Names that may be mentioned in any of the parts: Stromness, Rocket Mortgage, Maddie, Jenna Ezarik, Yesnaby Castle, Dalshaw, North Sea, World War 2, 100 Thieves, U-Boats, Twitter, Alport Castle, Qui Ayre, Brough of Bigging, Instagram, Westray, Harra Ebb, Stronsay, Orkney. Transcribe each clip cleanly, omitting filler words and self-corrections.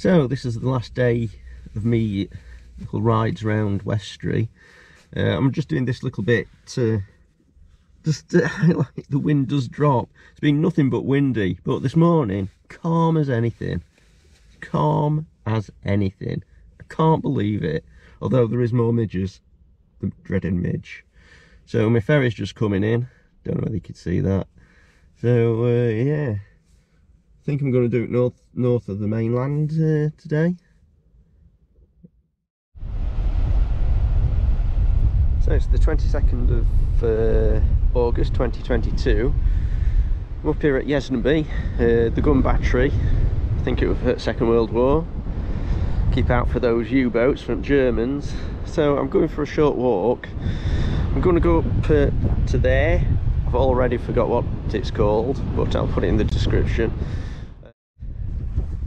So this is the last day of me little rides around Westray. I'm just doing this little bit just to highlight the wind does drop. It's been nothing but windy, but this morning, calm as anything. Calm as anything. I can't believe it. Although there is more midges, the dreaded midge. So my ferry's just coming in. Don't know whether you could see that. So yeah, I think I'm going to do it north of the mainland today. So it's the 22nd of August 2022. I'm up here at Yesnaby, the gun battery. I think it was at Second World War. Keep out for those U-boats from Germans. So I'm going for a short walk. I'm going to go up to there. I've already forgot what it's called, but I'll put it in the description.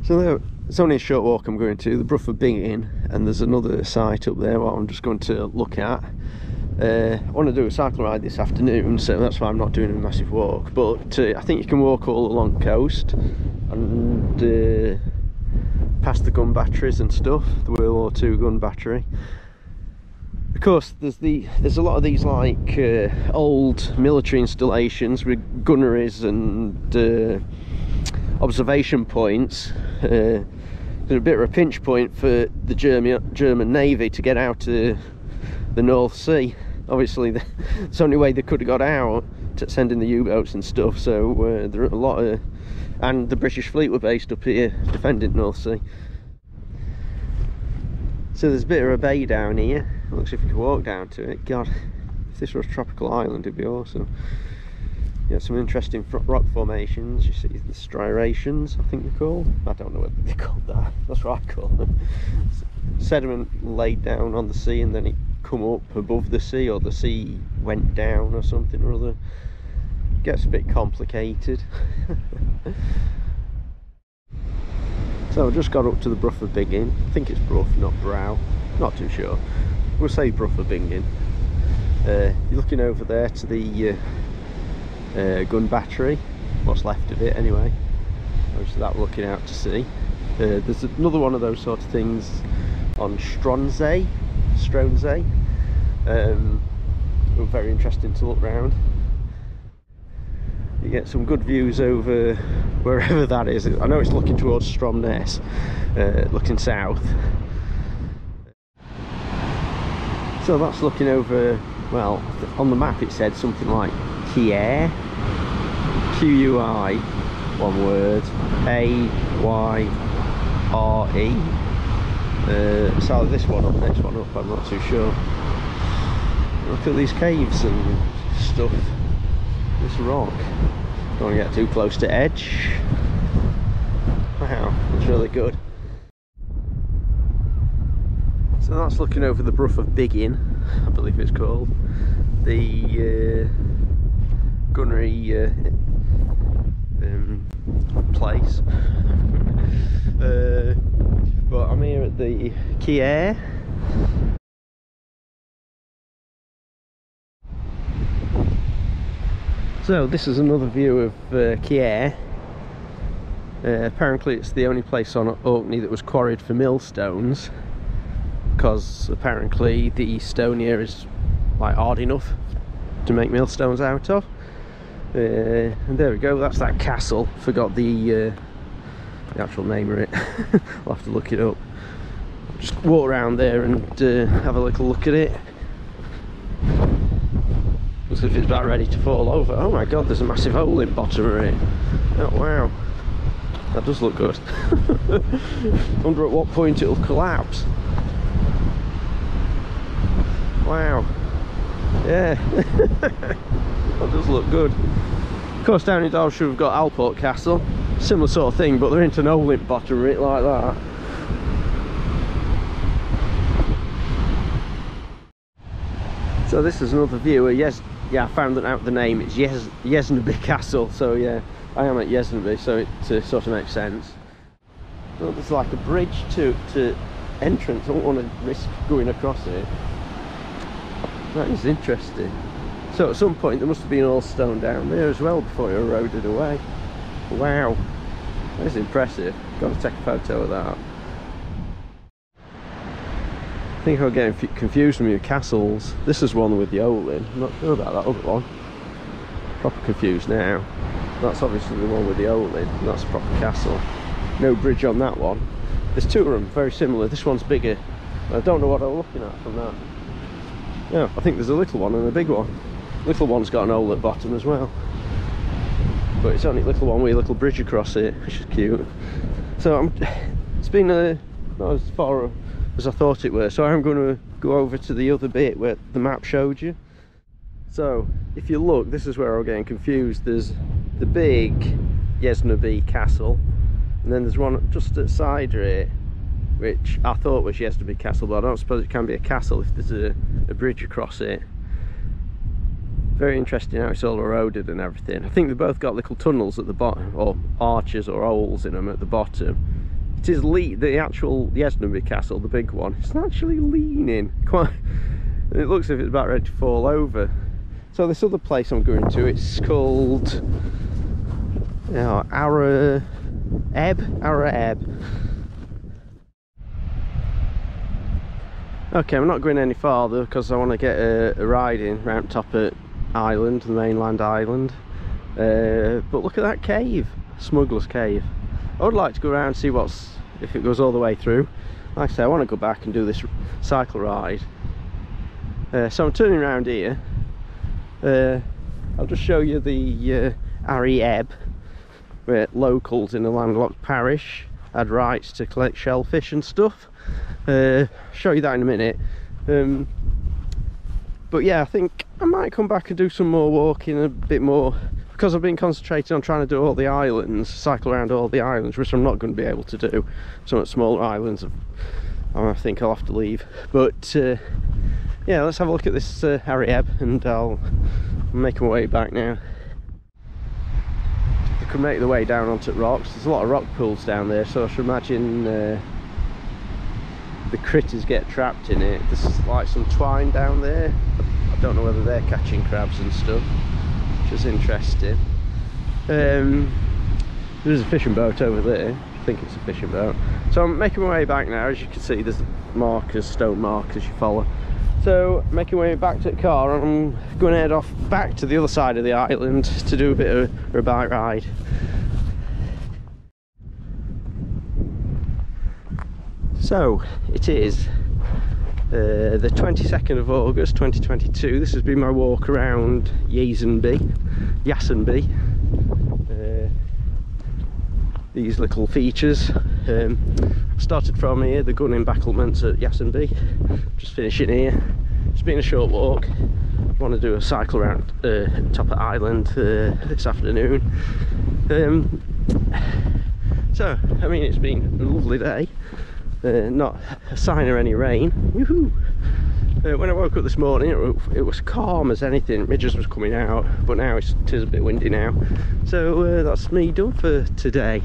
So there, it's only a short walk I'm going to, the Brough of Bigging, and there's another site up there what I'm just going to look at. I want to do a cycle ride this afternoon, so that's why I'm not doing a massive walk, but I think you can walk all along the coast and past the gun batteries and stuff, the World War II gun battery. Of course, there's a lot of these like old military installations with gunneries and observation points. They're a bit of a pinch point for the German Navy to get out to the North Sea. Obviously, it's the only way they could have got out, to sending the U-boats and stuff. So there are a lot of, and the British fleet were based up here defending North Sea. So there's a bit of a bay down here. Looks if you could walk down to it. God, if this was a tropical island, it'd be awesome. You have some interesting rock formations. You see the striations, I think they're called. I don't know what they're called that. That's what I call them. Sediment laid down on the sea and then it come up above the sea, or the sea went down or something or other. Gets a bit complicated. So I just got up to the Brough of Bigging. I think it's Brough, not Brough. Not too sure. We'll say Brough of Bigging. You're looking over there to the gun battery, what's left of it anyway. Obviously that looking out to sea. There's another one of those sort of things on Stronsay. Very interesting to look round. You get some good views over wherever that is. I know it's looking towards Stromness, looking south. So that's looking over, well, on the map it said something like Qui Ayre, Qui, one word, Ayre. It's either this one up, next one up, I'm not too sure. Look at these caves and stuff, this rock. Don't want to get too close to edge. Wow, that's really good. So that's looking over the Brough of Bigging, I believe it's called. The gunnery place. But I'm here at the Qui Ayre. So this is another view of Qui Ayre. Apparently it's the only place on Orkney that was quarried for millstones, because apparently the stone here is like hard enough to make millstones out of. And there we go, that's that castle. Forgot the actual name of it. I'll have to look it up. Just walk around there and have a little look at it. Looks as if it's about ready to fall over. Oh my god, there's a massive hole in the bottom of it. Oh wow, that does look good. Wonder at what point it'll collapse. Wow, yeah, that does look good. Of course, down in Dalshaw we've got Alport Castle, similar sort of thing, but they're into an hole in the bottom of it like that. So this is another view. Yes, yeah, I found out the name. It's Yesnaby Castle. So yeah, I am at Yesnaby, so it sort of makes sense. Well, there's like a bridge to entrance. I don't want to risk going across it. That is interesting. So at some point there must have been all stone down there as well before it eroded away. Wow, that is impressive. Got to take a photo of that. I think I'm getting confused with your castles. This is one with the owl in. I'm not sure about that other one. Proper confused now. That's obviously the one with the owl in. That's a proper castle. No bridge on that one. There's two of them, very similar. This one's bigger. I don't know what I'm looking at from that. Yeah, I think there's a little one and a big one. Little one's got an hole at the bottom as well. But it's only little one with a little bridge across it, which is cute. So it's been not as far as I thought it were. So I'm going to go over to the other bit where the map showed you. So if you look, this is where I'm getting confused. There's the big Yesnaby Castle. And then there's one just outside it, which I thought was Yesnaby Castle, but I don't suppose it can be a castle if there's a bridge across it. Very interesting how it's all eroded and everything. I think they've both got little tunnels at the bottom, or arches or holes in them at the bottom. It is the actual Yesnaby Castle, the big one. It's actually leaning quite. It looks as if it's about ready to fall over. So this other place I'm going to, it's called Harra Ebb. Harra Ebb. Okay, I'm not going any farther because I want to get a ride in round top at island, the mainland island. But look at that cave, Smuggler's Cave. I would like to go around and see if it goes all the way through. Like I say, I want to go back and do this cycle ride. So I'm turning around here. I'll just show you the Harra Ebb, where locals in a landlocked parish had rights to collect shellfish and stuff. Show you that in a minute. But yeah, I think I might come back and do some more walking, a bit more, because I've been concentrating on trying to do all the islands, cycle around all the islands, which I'm not going to be able to do. Some of the smaller islands, I think I'll have to leave. But yeah, let's have a look at this Harra Ebb, and I'll make my way back now. I could make the way down onto rocks. There's a lot of rock pools down there, so I should imagine the critters get trapped in it. There's like some twine down there. I don't know whether they're catching crabs and stuff, which is interesting. There's a fishing boat over there. I think it's a fishing boat. So I'm making my way back now. As you can see, there's markers, stone markers you follow. So making my way back to the car, and I'm going to head off back to the other side of the island to do a bit of a bike ride. So it is the 22nd of August 2022. This has been my walk around Yesnaby. These little features. Started from here, the gunning battlements at Yesnaby. Just finishing here. It's been a short walk. I want to do a cycle around top of island this afternoon. So I mean, it's been a lovely day. Not a sign of any rain. Woohoo! When I woke up this morning, it was calm as anything. Midges was coming out, but now it is a bit windy now. So that's me done for today.